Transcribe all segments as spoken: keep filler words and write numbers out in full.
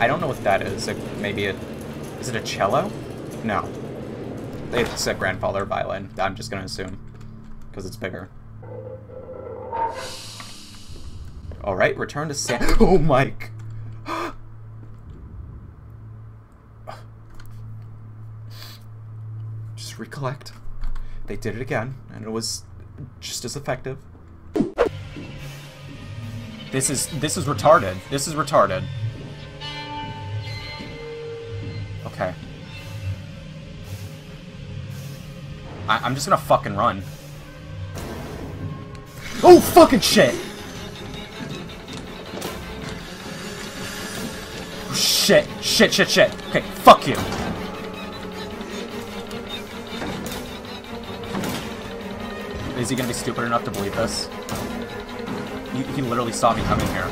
I don't know what that is. It, maybe a... Is it a cello? No. It's a grandfather violin. I'm just gonna assume. Because it's bigger. Alright, return to San... Oh, Mike! Just recollect. They did it again, and it was just as effective. This is this is retarded. This is retarded. Okay. I, I'm just gonna fucking run. Oh fucking shit! Oh, shit! Shit! Shit! Shit! Okay, fuck you. Is he gonna be stupid enough to believe this? He, he literally saw me coming here.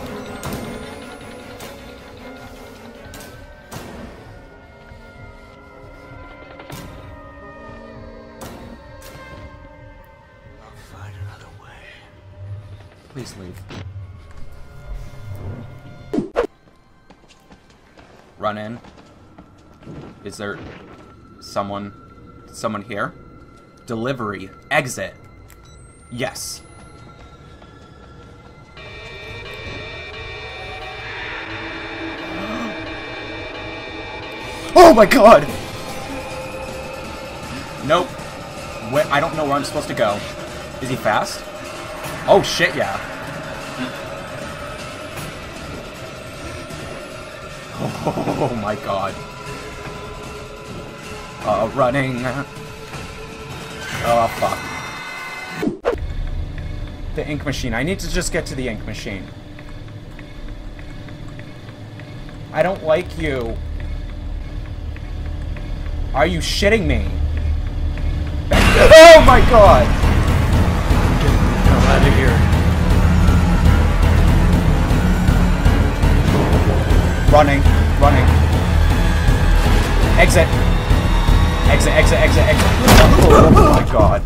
I'll find another way. Please leave. Run in. Is there someone someone here? Delivery. Exit. Yes. Oh my god! Nope. Wait, I don't know where I'm supposed to go. Is he fast? Oh shit, yeah. Oh my god. Uh, running. Oh fuck. The ink machine. I need to just get to the ink machine. I don't like you. Are you shitting me? Oh my god! Get the hell out of here. Running, running. Exit. Exit, exit, exit, exit. Oh my god.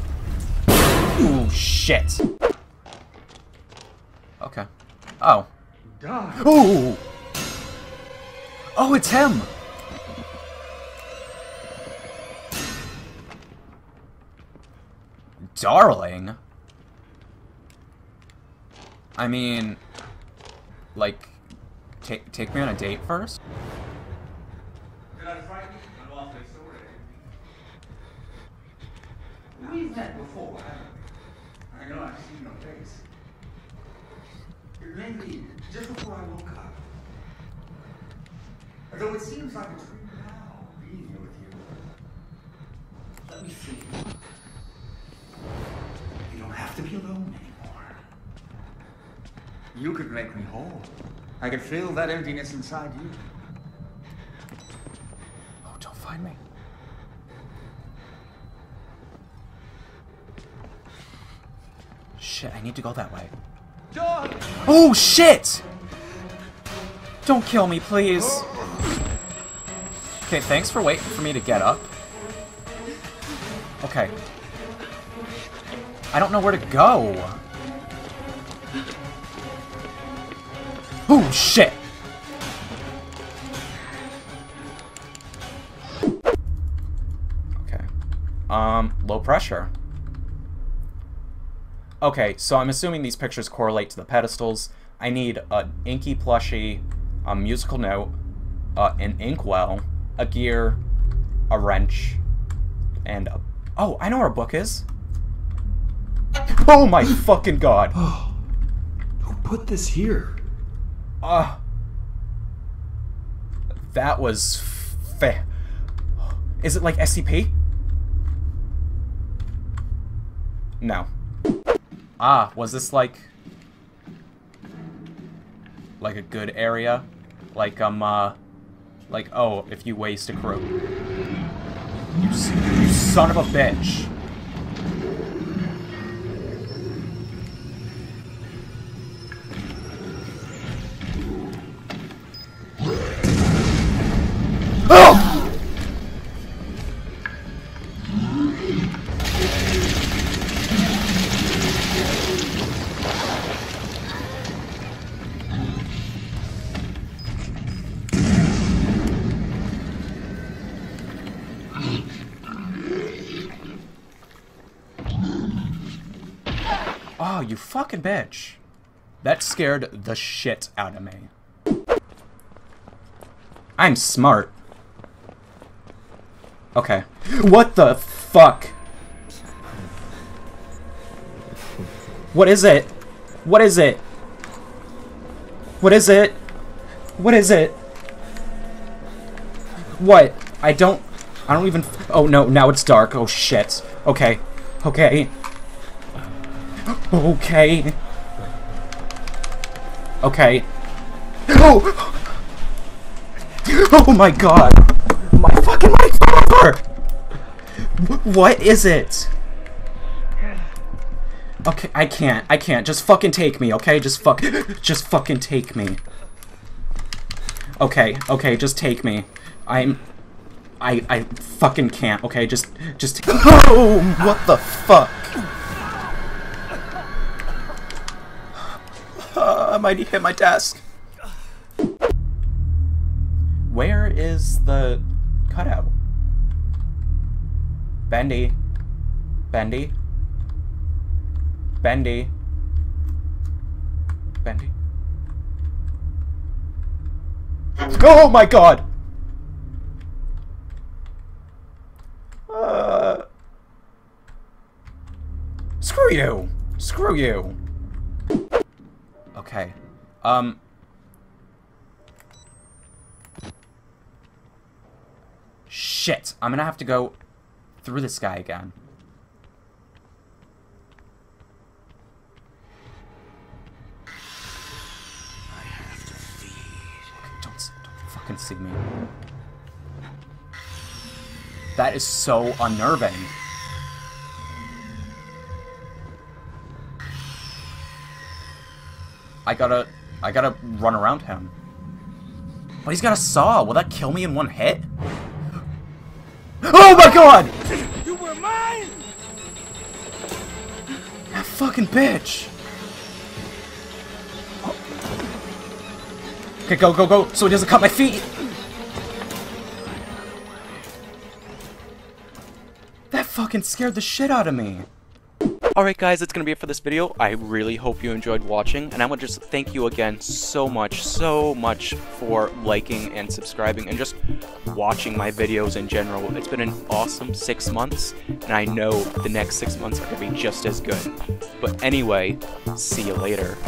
Ooh, shit. Okay. Oh. God. Ooh! Oh, it's him! Darling? I mean, like, take take me on a date first? We've met before, I know I've seen your face. Maybe just before I woke up. Although it seems like a dream now, being here with you. Let me see. Have to be alone anymore. You could make me whole. I could feel that emptiness inside you. Oh, don't find me. Shit, I need to go that way. John! Oh shit! Don't kill me, please. Okay, thanks for waiting for me to get up. Okay. I don't know where to go. Oh shit! Okay. Um, low pressure. Okay, so I'm assuming these pictures correlate to the pedestals. I need an inky plushie, a musical note, uh, an inkwell, a gear, a wrench, and a... Oh, I know where a book is! Oh my fucking god! Who put this here? Uh... That was... Fa Is it like S C P? No. Ah, was this like... Like a good area? Like, um, uh... Like, oh, if you waste a crew. You, you son of a bitch! you fucking bitch. That scared the shit out of me. I'm smart. Okay. What the fuck? What is it? What is it? What is it? What is it? What? I don't... I don't even... Oh no, now it's dark. Oh shit. Okay. Okay. Okay. Okay. Oh! Oh my god! My fucking life forever! What is it? Okay, I can't. I can't. Just fucking take me, okay? Just fuck. Just fucking take me. Okay, okay, just take me. I'm... I... I fucking can't, okay? Just... Just... Oh! What the fuck? Uh, I might hit my desk. Where is the... cutout? Bendy. Bendy. Bendy. Bendy. Oh my god! Uh... Screw you! Screw you! Okay. Um... Shit! I'm gonna have to go through this guy again. Can see me. That is so unnerving. I gotta, I gotta run around him. But he's got a saw. Will that kill me in one hit? Oh my god! You were mine. That fucking bitch. Okay, go, go, go, so he doesn't cut my feet! That fucking scared the shit out of me! Alright guys, that's gonna be it for this video. I really hope you enjoyed watching, and I want to just thank you again so much, so much for liking and subscribing and just watching my videos in general. It's been an awesome six months, and I know the next six months are gonna be just as good. But anyway, see you later.